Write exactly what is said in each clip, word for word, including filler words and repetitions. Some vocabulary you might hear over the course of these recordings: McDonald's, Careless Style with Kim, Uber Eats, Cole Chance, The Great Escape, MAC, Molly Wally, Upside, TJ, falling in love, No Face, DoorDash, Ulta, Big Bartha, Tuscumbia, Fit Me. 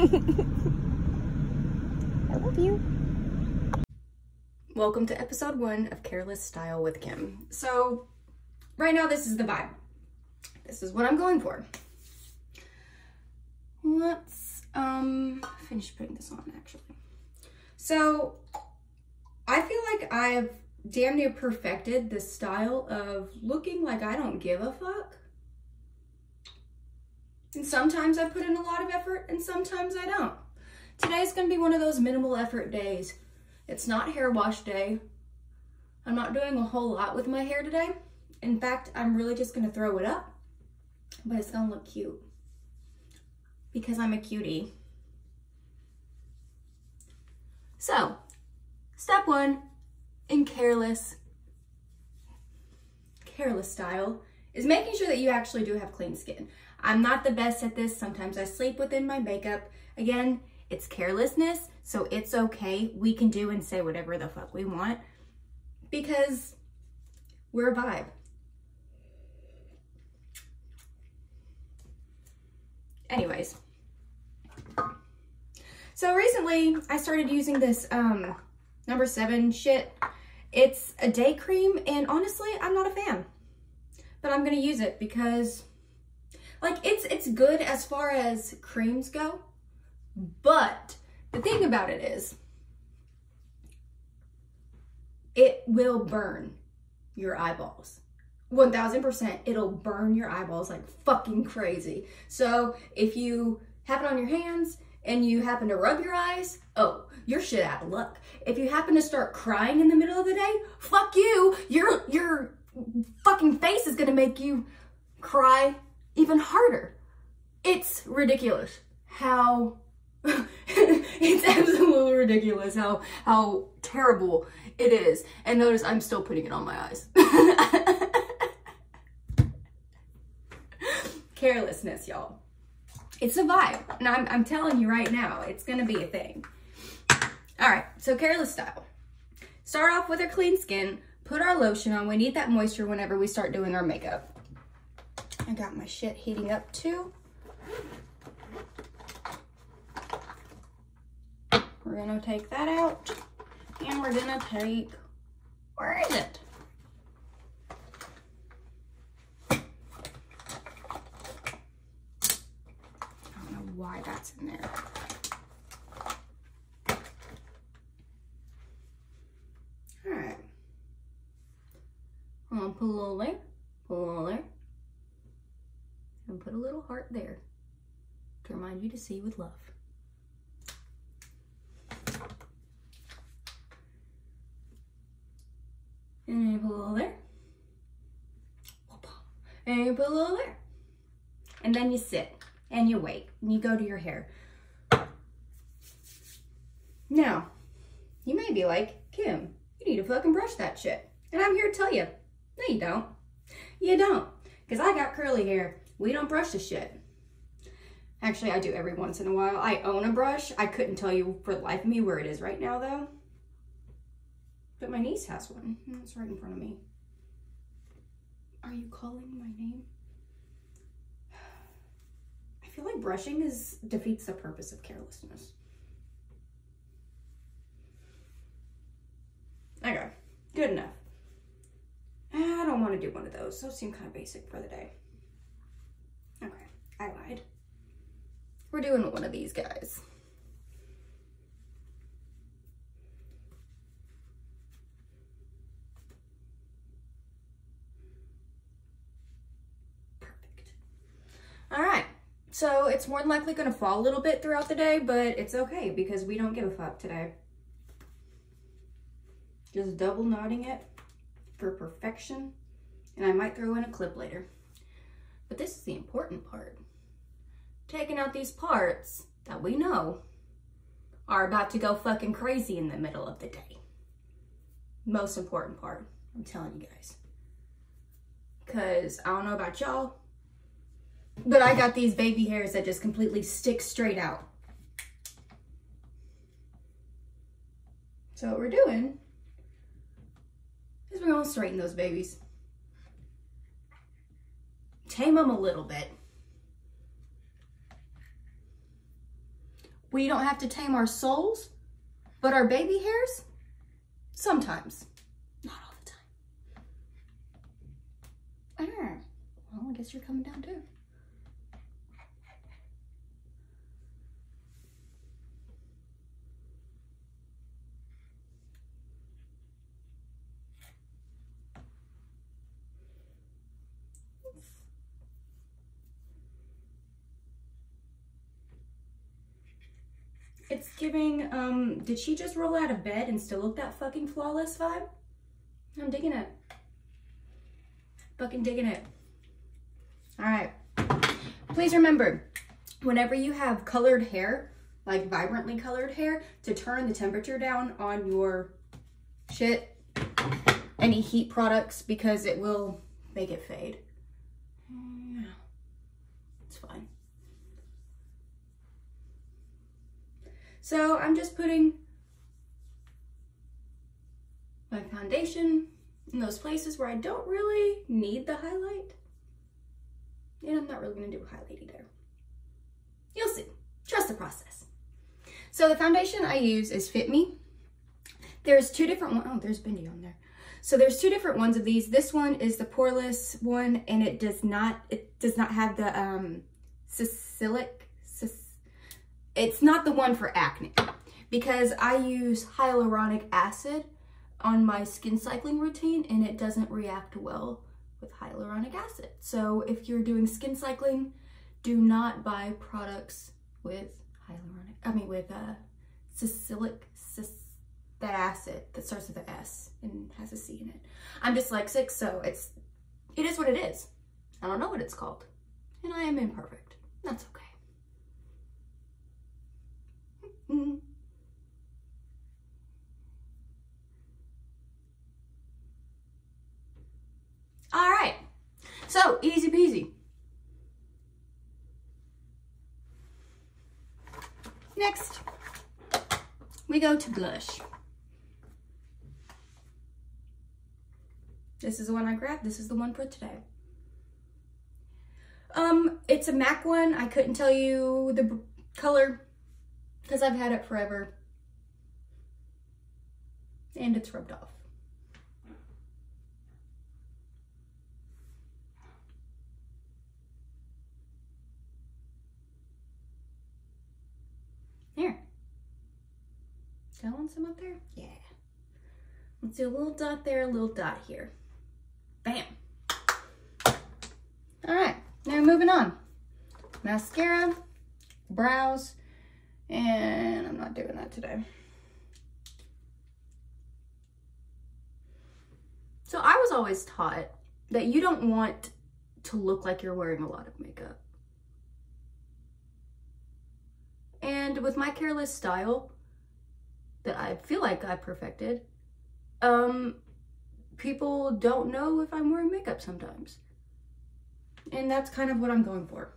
I love you. Welcome to episode one of Careless Style with Kim. So right now, this is the vibe. This is what I'm going for. Let's um, finish putting this on, actually. So I feel like I've damn near perfected this style of looking like I don't give a fuck. And sometimes I put in a lot of effort and sometimes I don't. Today's gonna be one of those minimal effort days. It's not hair wash day. I'm not doing a whole lot with my hair today. In fact, I'm really just gonna throw it up, but it's gonna look cute because I'm a cutie. So, step one in careless, careless style is making sure that you actually do have clean skin. I'm not the best at this. Sometimes I sleep within my makeup. Again, it's carelessness, so it's okay. We can do and say whatever the fuck we want because we're a vibe. Anyways, so recently I started using this um, number seven shit. It's a day cream, and honestly, I'm not a fan, but I'm gonna use it because, like, it's it's good as far as creams go. But the thing about it is, it will burn your eyeballs. one thousand percent, it'll burn your eyeballs like fucking crazy. So if you have it on your hands and you happen to rub your eyes, oh, you're shit out of luck. If you happen to start crying in the middle of the day, fuck you. Your, your fucking face is gonna make you cry even harder. It's ridiculous how... it's absolutely ridiculous how how terrible it is. And notice I'm still putting it on my eyes. Carelessness, y'all. It's a vibe, and I'm, I'm telling you right now, it's gonna be a thing. All right, so careless style. Start off with our clean skin, put our lotion on. We need that moisture whenever we start doing our makeup. I got my shit heating up too. We're gonna take that out, and we're gonna take, where is it? I don't know why that's in there. All right. I'm gonna put a little there, put a little there, and put a little heart there to remind you to see with love. And you put a little there, and you put a little there, and then you sit and you wait and you go to your hair. Now, you may be like, Kim, you need to fucking brush that shit. And I'm here to tell you, no you don't. You don't, because I got curly hair. We don't brush the shit. Actually, I do every once in a while. I own a brush. I couldn't tell you for the life of me where it is right now though. But my niece has one. It's right in front of me. Are you calling my name? I feel like brushing is defeats the purpose of carelessness. Okay, good enough. I don't want to do one of those. Those seem kind of basic for the day. Okay, I lied. We're doing one of these guys. All right, so it's more than likely gonna fall a little bit throughout the day, but it's okay because we don't give a fuck today. Just double knotting it for perfection, and I might throw in a clip later. But this is the important part. Taking out these parts that we know are about to go fucking crazy in the middle of the day. Most important part, I'm telling you guys. 'Cause I don't know about y'all, but I got these baby hairs that just completely stick straight out. So what we're doing is we're gonna straighten those babies. Tame them a little bit. We don't have to tame our souls, but our baby hairs, sometimes. Not all the time. Ah, well, I guess you're coming down too. It's giving, um, did she just roll out of bed and still look that fucking flawless vibe? I'm digging it. Fucking digging it. All right. Please remember, whenever you have colored hair, like vibrantly colored hair, to turn the temperature down on your shit, any heat products, because it will make it fade. Yeah. It's fine. So I'm just putting my foundation in those places where I don't really need the highlight. And I'm not really gonna do a highlight either. You'll see, trust the process. So the foundation I use is Fit Me. There's two different ones, oh, there's Bendy on there. So there's two different ones of these. This one is the poreless one, and it does not, it does not have the um, salicylic, it's not the one for acne, because I use hyaluronic acid on my skin cycling routine and it doesn't react well with hyaluronic acid. So if you're doing skin cycling, do not buy products with hyaluronic, I mean with uh, salicylic, that acid that starts with an S and has a C in it. I'm dyslexic, so it's, it is what it is. I don't know what it's called and I am imperfect. That's okay. Mm. All right, so easy peasy. Next, we go to blush. This is the one I grabbed. This is the one for today. Um, it's a MAC one. I couldn't tell you the color, because I've had it forever and it's rubbed off. There. Do I want some up there? Yeah. Let's do a little dot there, a little dot here. Bam. All right, now moving on. Mascara, brows, and I'm not doing that today. So I was always taught that you don't want to look like you're wearing a lot of makeup. And with my careless style that I feel like I perfected, um, people don't know if I'm wearing makeup sometimes. And that's kind of what I'm going for.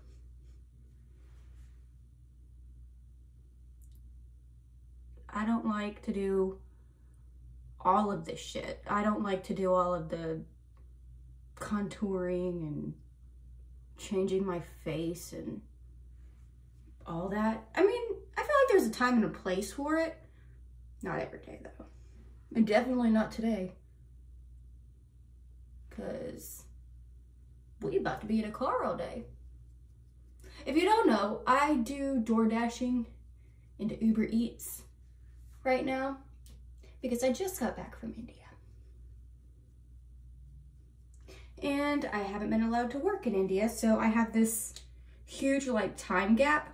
I don't like to do all of this shit. I don't like to do all of the contouring and changing my face and all that. I mean, I feel like there's a time and a place for it. Not every day though. And definitely not today. Cause we about to be in a car all day. If you don't know, I do DoorDashing into Uber Eats right now, because I just got back from India. And I haven't been allowed to work in India, so I have this huge like time gap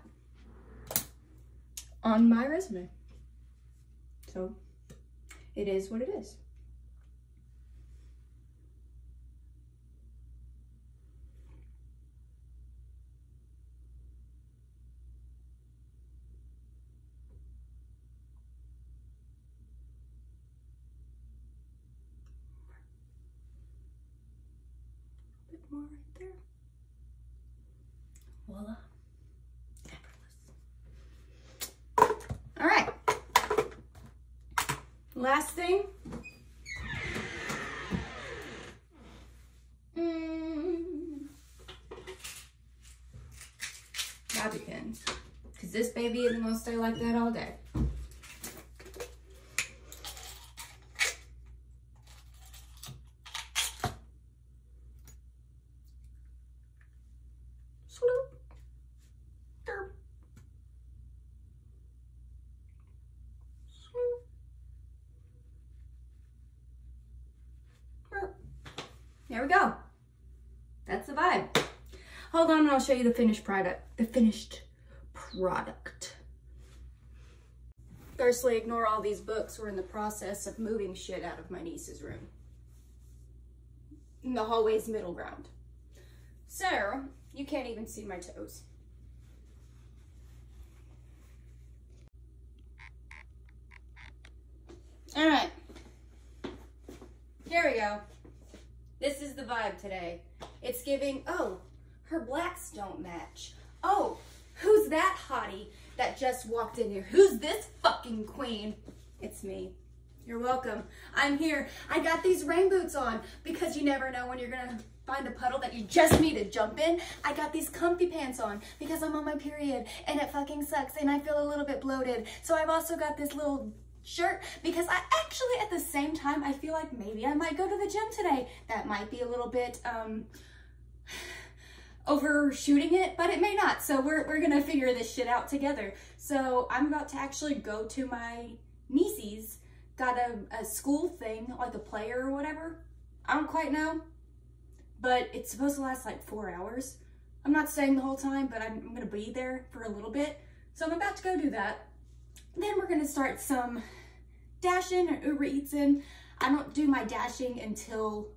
on my resume. So it is what it is. More right there. Voila. Effortless. All right. Last thing. Mm. Bobby pins. Because this baby baby isn't gonna stay like that all day. There we go. That's the vibe. Hold on and I'll show you the finished product. The finished product. Firstly, ignore all these books. We're in the process of moving shit out of my niece's room. In the hallway's middle ground. So, you can't even see my toes. Alright. Here we go. This is the vibe today. It's giving, oh, her blacks don't match. Oh, who's that hottie that just walked in here? Who's this fucking queen? It's me. You're welcome. I'm here. I got these rain boots on because you never know when you're gonna find a puddle that you just need to jump in. I got these comfy pants on because I'm on my period and it fucking sucks and I feel a little bit bloated. So I've also got this little shirt because I actually at the same time I feel like maybe I might go to the gym today. That might be a little bit um overshooting it, but it may not, so we're, we're gonna figure this shit out together. So I'm about to actually go to my niece's, got a, a school thing, like a player or whatever, I don't quite know, but it's supposed to last like four hours. I'm not staying the whole time, but I'm, I'm gonna be there for a little bit, so I'm about to go do that. Then we're gonna start some dashing or Uber Eats in. I don't do my dashing until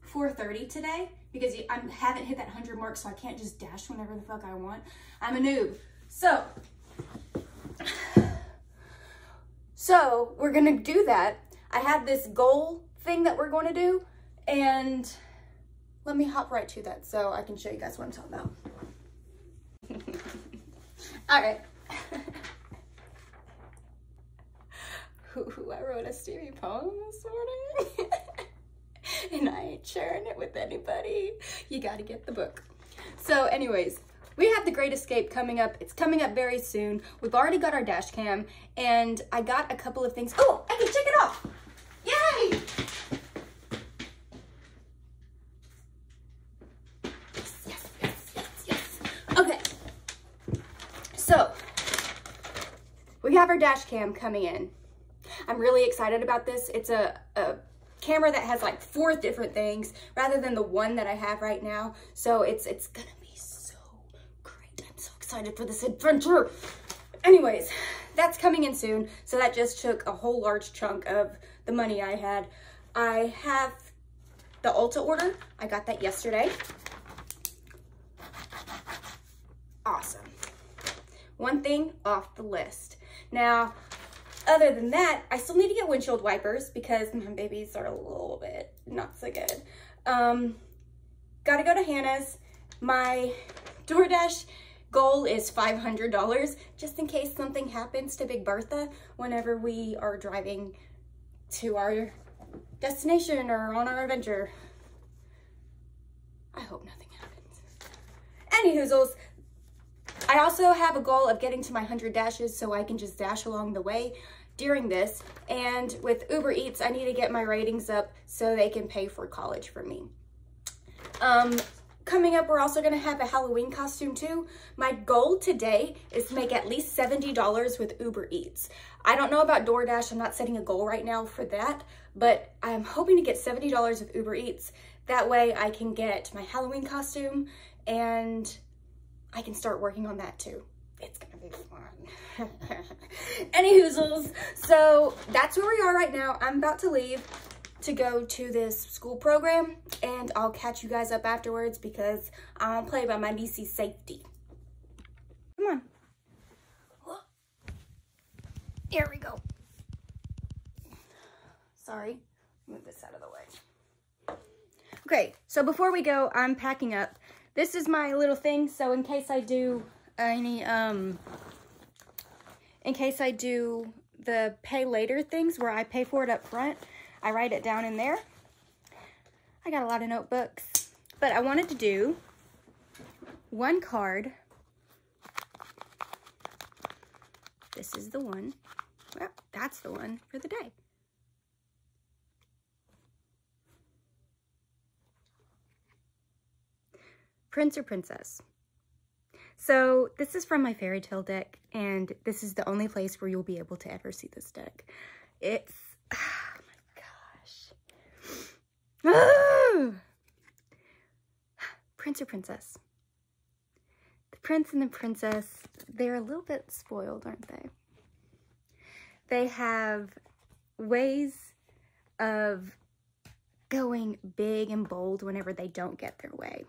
four thirty today because I haven't hit that one hundred mark, so I can't just dash whenever the fuck I want. I'm a noob. So, so we're gonna do that. I have this goal thing that we're gonna do, and let me hop right to that so I can show you guys what I'm talking about. All right. Ooh, I wrote a Stevie poem this morning and I ain't sharing it with anybody. You gotta get the book. So anyways, we have The Great Escape coming up. It's coming up very soon. We've already got our dash cam and I got a couple of things. Oh, I can check it off. Yay! Yes, yes, yes, yes, yes. Okay. So, we have our dash cam coming in. I'm really excited about this. It's a, a camera that has like four different things rather than the one that I have right now. So it's it's gonna be so great. I'm so excited for this adventure. Anyways, that's coming in soon. So that just took a whole large chunk of the money I had. I have the Ulta order. I got that yesterday. Awesome. One thing off the list. Now, other than that, I still need to get windshield wipers because my babies are a little bit not so good. Um, gotta go to Hannah's. My DoorDash goal is five hundred dollars just in case something happens to Big Bartha whenever we are driving to our destination or on our adventure. I hope nothing happens. Anywhoozles. I also have a goal of getting to my one hundred dashes so I can just dash along the way during this. And with Uber Eats, I need to get my ratings up so they can pay for college for me. Um, coming up, we're also gonna have a Halloween costume too. My goal today is to make at least seventy dollars with Uber Eats. I don't know about DoorDash, I'm not setting a goal right now for that, but I'm hoping to get seventy dollars with Uber Eats. That way I can get my Halloween costume and I can start working on that too. It's gonna be fun. Anyhoozles, so that's where we are right now. I'm about to leave to go to this school program and I'll catch you guys up afterwards because I don't play by my niece's safety. Come on. There we go. Sorry, move this out of the way. Okay, so before we go, I'm packing up. This is my little thing, so in case I do any, um, in case I do the pay later things where I pay for it up front, I write it down in there. I got a lot of notebooks, but I wanted to do one card this is the one. Well, that's the one for the day. Prince or princess. So this is from my fairy tale deck, and this is the only place where you'll be able to ever see this deck. It's, oh my gosh. Oh! Prince or princess. The prince and the princess, they're a little bit spoiled, aren't they? They have ways of going big and bold whenever they don't get their way.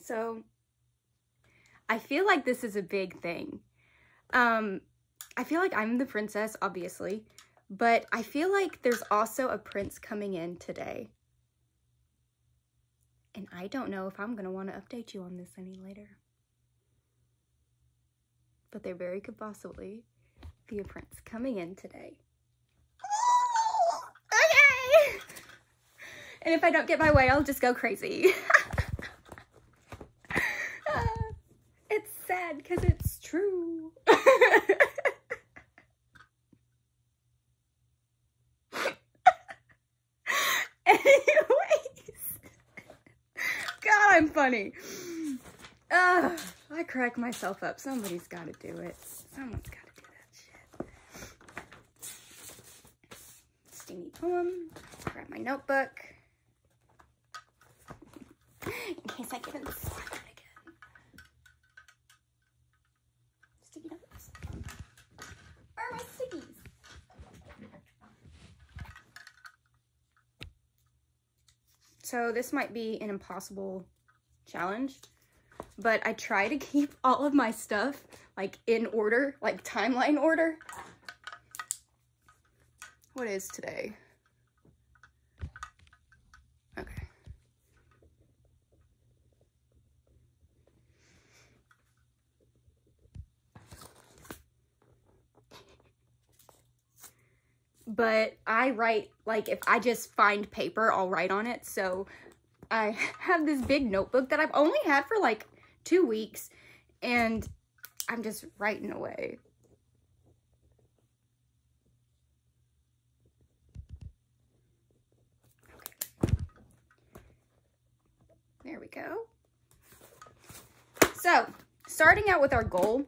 So I feel like this is a big thing. Um, I feel like I'm the princess, obviously, but I feel like there's also a prince coming in today. And I don't know if I'm going to want to update you on this any later. But there very could possibly be a prince coming in today. Okay! And if I don't get my way, I'll just go crazy. Because it's true. Anyways. God, I'm funny. Ugh, I crack myself up. Somebody's got to do it. Someone's got to do that shit. Stingy poem. Grab my notebook. In case I get in the spot. So this might be an impossible challenge, but I try to keep all of my stuff like in order, like timeline order. What is today? Okay. But I write, like, if I just find paper, I'll write on it. So I have this big notebook that I've only had for, like, two weeks. And I'm just writing away. Okay. There we go. So, starting out with our goal.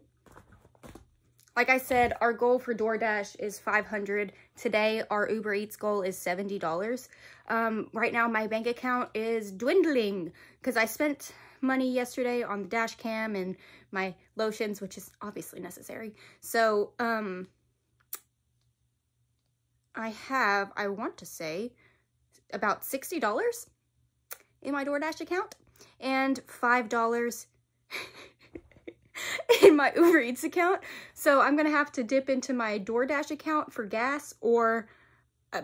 Like I said, our goal for DoorDash is five hundred dollars. Today, our Uber Eats goal is seventy dollars. Um, right now, my bank account is dwindling because I spent money yesterday on the dash cam and my lotions, which is obviously necessary. So, um, I have, I want to say, about sixty dollars in my DoorDash account and five dollars... in my Uber Eats account. So I'm gonna have to dip into my DoorDash account for gas or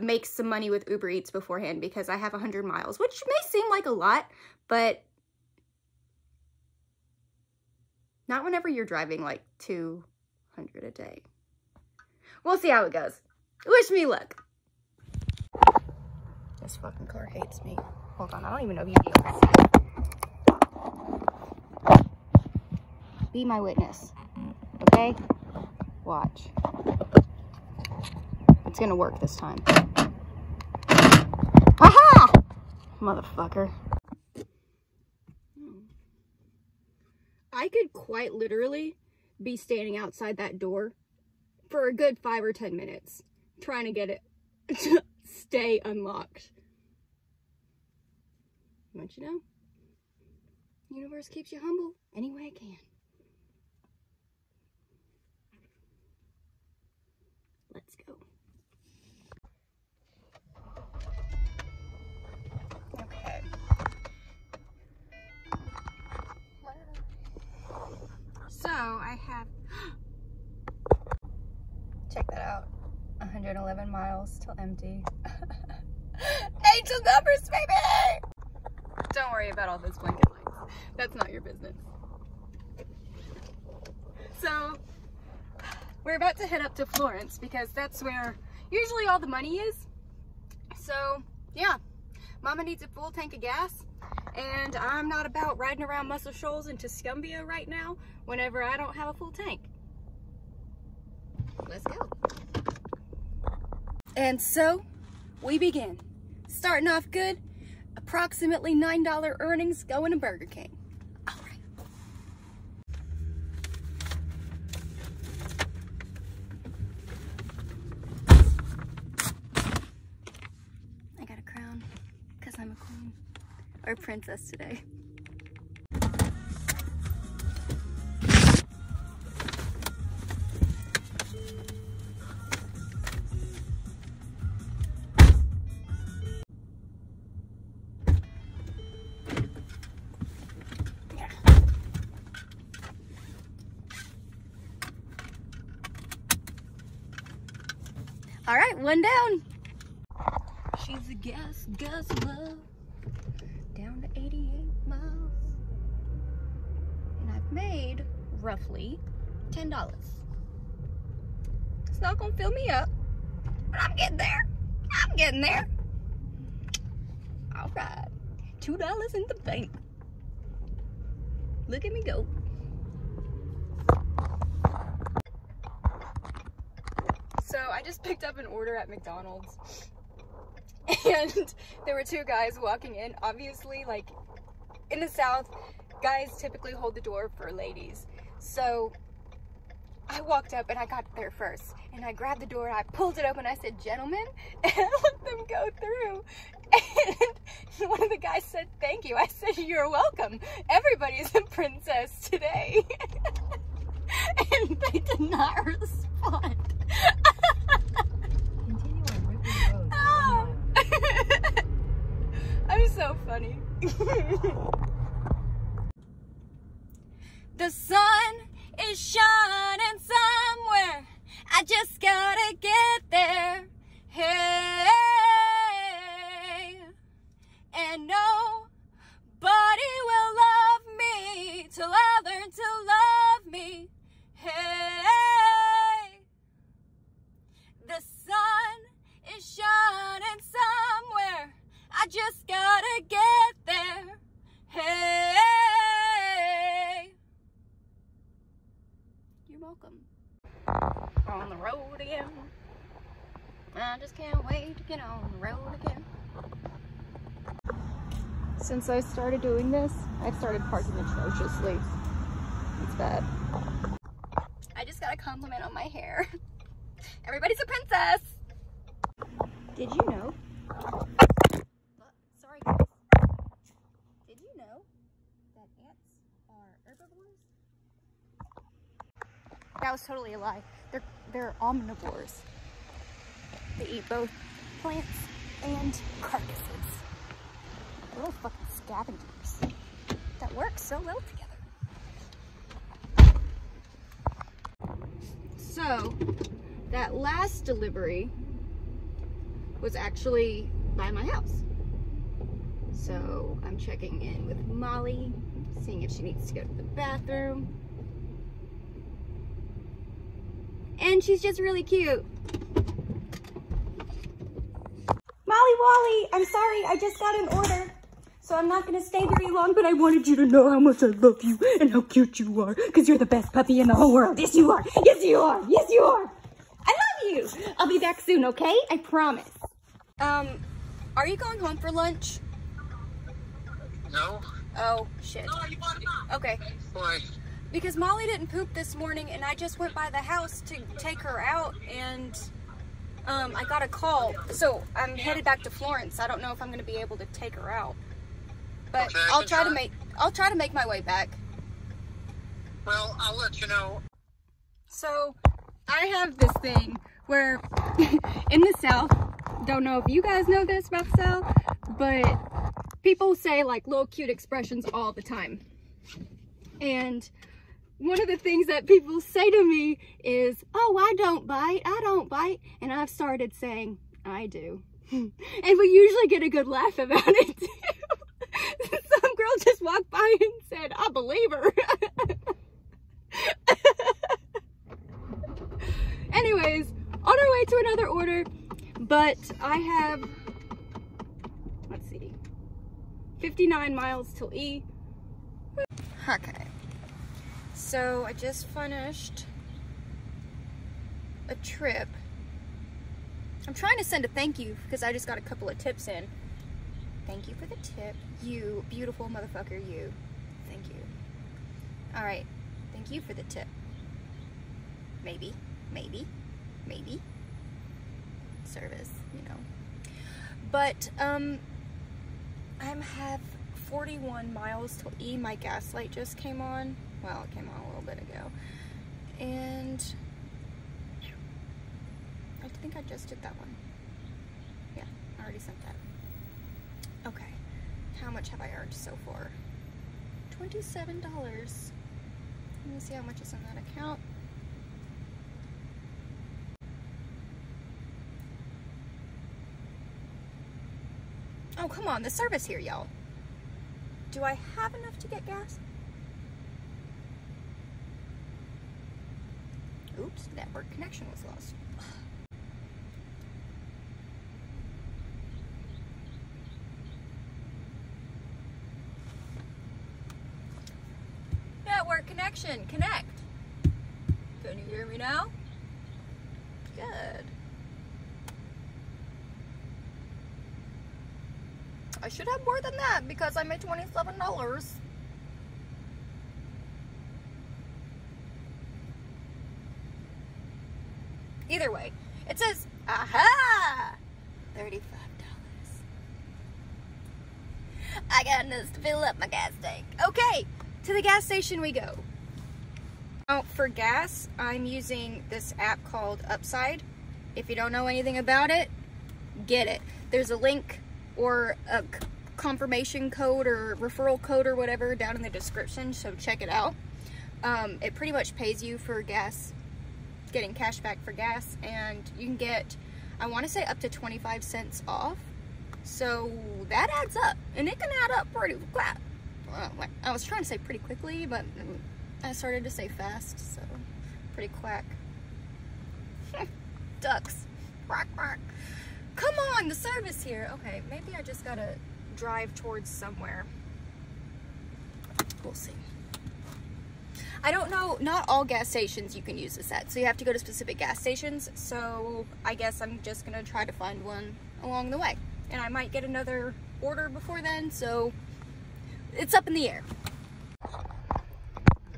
make some money with Uber Eats beforehand because I have one hundred miles, which may seem like a lot, but not whenever you're driving like two hundred a day. We'll see how it goes. Wish me luck. This fucking car hates me. Hold on, I don't even know if you can see it. Be my witness, okay? Watch. It's gonna work this time. Aha! Motherfucker. I could quite literally be standing outside that door for a good five or ten minutes trying to get it to stay unlocked. Don't you know? The universe keeps you humble any way it can. Let's go. Okay. So I have, check that out, one hundred eleven miles till empty. Angel numbers, baby! Don't worry about all those blanket lights. That's not your business. So, we're about to head up to Florence because that's where usually all the money is. So yeah, Mama needs a full tank of gas, and I'm not about riding around Muscle Shoals and Tuscumbia right now whenever I don't have a full tank. Let's go. And so we begin. Starting off good, approximately nine dollar earnings going to Burger King. All right. I got a crown because I'm a queen or princess today. All right, one down. She's a gas guzzler, down to eighty-eight miles. And I've made roughly ten dollars. It's not gonna fill me up, but I'm getting there. I'm getting there. All right, two dollars in the bank. Look at me go. So I just picked up an order at McDonald's, and there were two guys walking in. Obviously, like, in the South, guys typically hold the door for ladies. So I walked up and I got there first, and I grabbed the door and I pulled it open. I said, "Gentlemen," and I let them go through. And one of the guys said, "Thank you." I said, "You're welcome. Everybody's a princess today." And they did not respond. I'm so funny. The sun is shining somewhere. I just gotta get there. Hey, and nobody will love me till I learn to love me. Hey, the sun is shining somewhere. I just gotta get there. Hey, you're welcome. On the road again. I just can't wait to get on the road again. Since I started doing this, I've started parking atrociously. It's bad. I just got a compliment on my hair. Everybody's a princess. Did you know? Sorry guys. Did you know that ants are herbivores? That was totally a lie. They're they're omnivores. They eat both plants and carcasses. Little fucking scavengers that work so well together. So, that last delivery was actually by my house. So, I'm checking in with Molly, seeing if she needs to go to the bathroom. And she's just really cute. Molly Wally, I'm sorry, I just got an order. So I'm not gonna stay very long, but I wanted you to know how much I love you and how cute you are, because you're the best puppy in the whole world. Yes, you are. Yes, you are. Yes, you are. I love you. I'll be back soon, okay? I promise. Um, are you going home for lunch? No. Oh, shit. No, you bought it off. Okay. Why? Because Molly didn't poop this morning, and I just went by the house to take her out, and um, I got a call. So I'm headed back to Florence. I don't know if I'm gonna be able to take her out. But okay, I'll try, try to make I'll try to make my way back. Well, I'll let you know. So I have this thing where in the South, don't know if you guys know this about the South, but people say like little cute expressions all the time. And one of the things that people say to me is, "Oh, I don't bite, I don't bite." And I've started saying, "I do." And we usually get a good laugh about it too. Some girl just walked by and said, "I believe her." Anyways, on our way to another order, but I have, let's see. fifty-nine miles till E. Okay. So I just finished a trip. I'm trying to send a thank you because I just got a couple of tips in. Thank you for the tip. You beautiful motherfucker, you. Thank you. All right. Thank you for the tip. Maybe, maybe, maybe. Service, you know. But um, I have forty-one miles till E. My gas light just came on. Well, it came on a little bit ago. And I think I just did that one. Yeah, I already sent that. Okay, how much have I earned so far? twenty-seven dollars. Let me see how much is in that account. Oh, come on, the service here, y'all. Do I have enough to get gas? Oops, network connection was lost. Network connection, connect. Can you hear me now? Good. I should have more than that because I made twenty-seven dollars. Either way, it says, aha, thirty-five dollars. I got enough to fill up my gas tank. Okay, to the gas station we go. Now, for gas, I'm using this app called Upside. If you don't know anything about it, get it. There's a link or a confirmation code or referral code or whatever down in the description, so check it out. Um, it pretty much pays you for gas, getting cash back for gas, and you can get, I want to say, up to twenty-five cents off. So that adds up, and it can add up pretty quick. I was trying to say pretty quickly, but I started to say fast, so pretty quack. Ducks, quack, quack. Come on, the service here. Okay, maybe I just gotta drive towards somewhere. We'll see. I don't know, not all gas stations you can use this at, so you have to go to specific gas stations, so I guess I'm just gonna try to find one along the way. And I might get another order before then, so it's up in the air.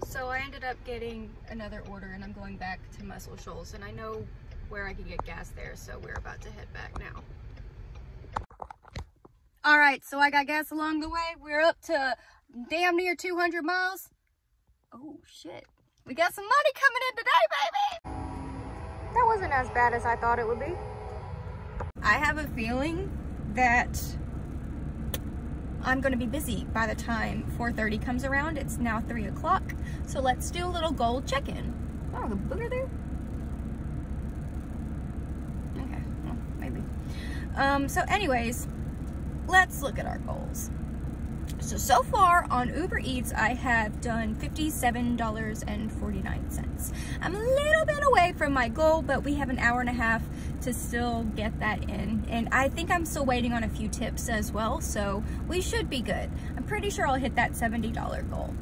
So I ended up getting another order, and I'm going back to Muscle Shoals, and I know where I can get gas there, so we're about to head back now. All right, so I got gas along the way. We're up to damn near two hundred miles. Oh shit, we got some money coming in today, baby. That wasn't as bad as I thought it would be. I have a feeling that I'm gonna be busy by the time four thirty comes around. It's now three o'clock, so let's do a little goal check-in. Oh, the booger there. Um, so anyways, let's look at our goals. So, so far on Uber Eats, I have done fifty-seven dollars and forty-nine cents. I'm a little bit away from my goal, but we have an hour and a half to still get that in. And I think I'm still waiting on a few tips as well, so we should be good. I'm pretty sure I'll hit that seventy dollar goal.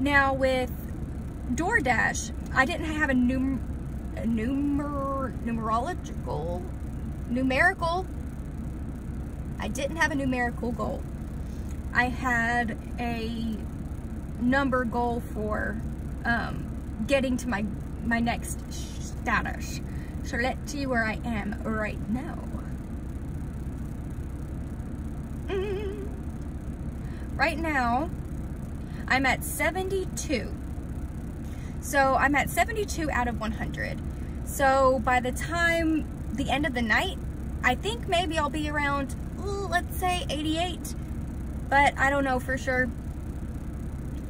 Now with DoorDash, I didn't have a, num a numer numerological, numerical, I didn't have a numerical goal. I had a number goal for um, getting to my, my next status. So let's see where I am right now. Mm-hmm. Right now, I'm at seventy-two. So I'm at seventy-two out of one hundred. So by the time the end of the night, I think maybe I'll be around, ooh, let's say eighty-eight, but I don't know for sure.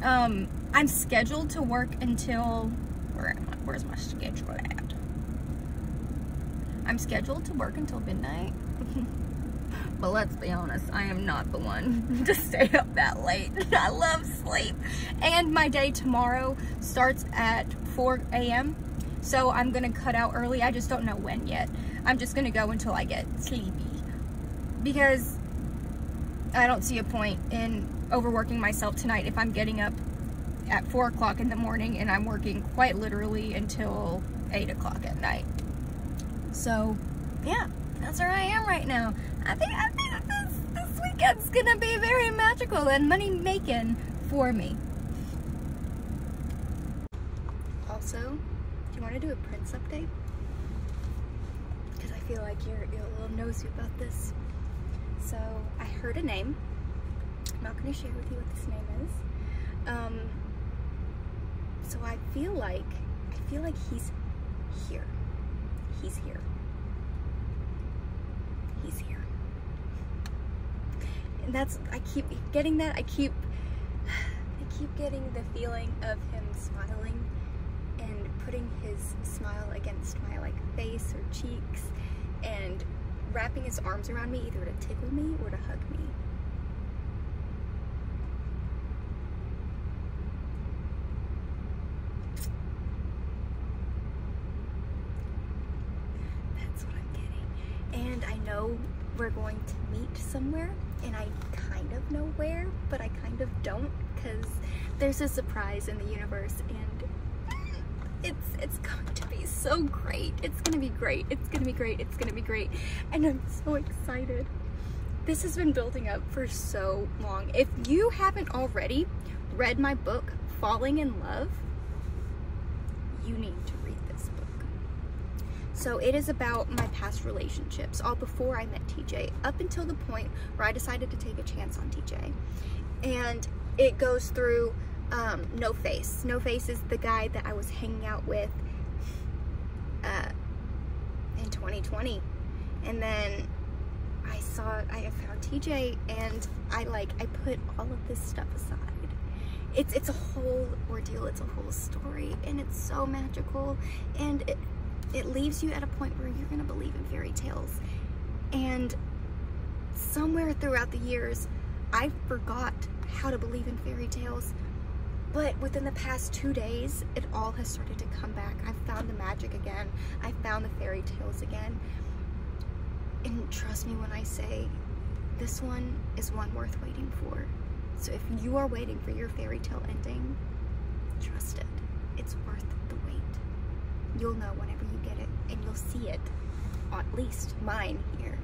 Um, I'm scheduled to work until, where am I? Where's my schedule at? I'm scheduled to work until midnight, but let's be honest, I am not the one to stay up that late. I love sleep, and my day tomorrow starts at four A M, so I'm gonna cut out early. I just don't know when yet. I'm just gonna go until I get sleepy because I don't see a point in overworking myself tonight if I'm getting up at four o'clock in the morning and I'm working quite literally until eight o'clock at night. So yeah, that's where I am right now. I think I think this, this weekend's gonna be very magical and money making for me. Also, do you want to do a Prince update? Because I feel like you're, you're a little nosy about this. So I heard a name. I'm not going to share with you what this name is. Um, so I feel like, I feel like he's here. He's here. He's here. And that's, I keep getting that. I keep, I keep getting the feeling of him smiling and putting his smile against my like face or cheeks and wrapping his arms around me, either to tickle me or to hug me. We're going to meet somewhere, and I kind of know where, but I kind of don't, because there's a surprise in the universe, and it's it's going to be so great. It's gonna be great. It's gonna be great. It's gonna be great, and I'm so excited. This has been building up for so long. If you haven't already read my book, Falling in Love, you need to read this book. So it is about my past relationships, all before I met T J, up until the point where I decided to take a chance on T J. And it goes through um, No Face. No Face is the guy that I was hanging out with uh, in twenty twenty. And then I saw, I found T J, and I like, I put all of this stuff aside. It's, it's a whole ordeal, it's a whole story, and it's so magical, and it, It leaves you at a point where you're gonna believe in fairy tales. And somewhere throughout the years, I forgot how to believe in fairy tales, but within the past two days, it all has started to come back. I've found the magic again. I found the fairy tales again. And trust me when I say, this one is one worth waiting for. So if you are waiting for your fairy tale ending, trust it, it's worth the wait. You'll know whenever you get it, and you'll see it, at least mine here.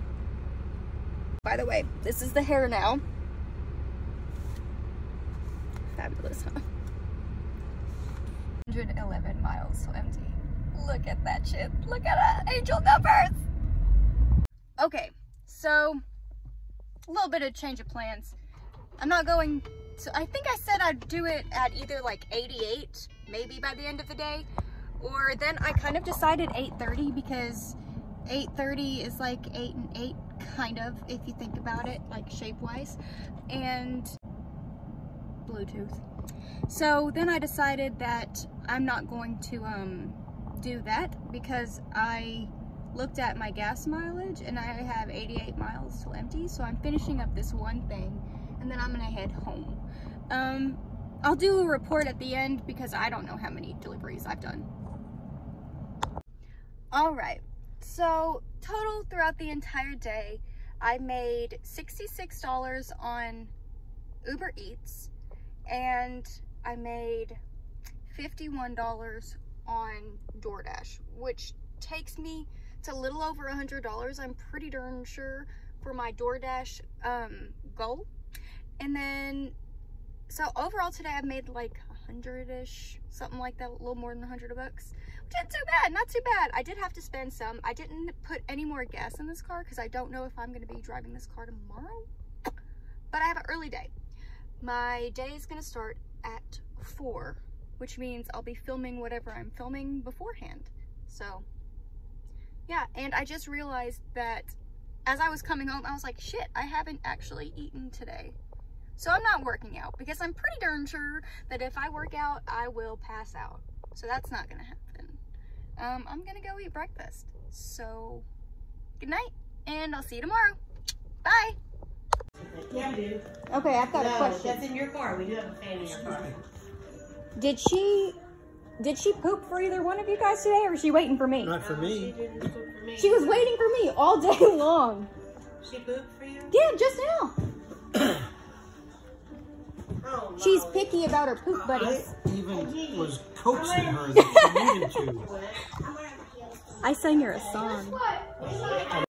By the way, this is the hair now. Fabulous, huh? one hundred eleven miles to empty. Look at that shit. Look at that angel numbers. Okay, so a little bit of change of plans. I'm not going to, I think I said I'd do it at either like eighty-eight, maybe by the end of the day. Or then I kind of decided eight thirty, because eight thirty is like eight and eight, kind of, if you think about it, like shape-wise, and Bluetooth. So then I decided that I'm not going to um, do that, because I looked at my gas mileage, and I have eighty-eight miles till empty, so I'm finishing up this one thing, and then I'm gonna head home. Um, I'll do a report at the end, because I don't know how many deliveries I've done. Alright, so total throughout the entire day, I made sixty-six dollars on Uber Eats, and I made fifty-one dollars on DoorDash, which takes me to a little over one hundred dollars, I'm pretty darn sure, for my DoorDash um, goal. And then, so overall today I made like hundred-ish, something like that, a little more than a hundred bucks. Which isn't too bad, not too bad. I did have to spend some. I didn't put any more gas in this car because I don't know if I'm going to be driving this car tomorrow. But I have an early day. My day is going to start at four, which means I'll be filming whatever I'm filming beforehand. So, yeah. And I just realized that as I was coming home, I was like, shit, I haven't actually eaten today. So I'm not working out, because I'm pretty darn sure that if I work out, I will pass out. So that's not gonna happen. Um, I'm gonna go eat breakfast. So good night, and I'll see you tomorrow. Bye. Yeah, dude. Okay, I've got no, a question. That's in your car. We do have a fan in your car. Did she, did she poop for either one of you guys today, or was she waiting for me? Not for no, me. She didn't poop for me. She was waiting for me all day long. She pooped for you? Yeah, just now. She's picky about her poop buddies. I even was coaxing her that she needed to. I sang her a song.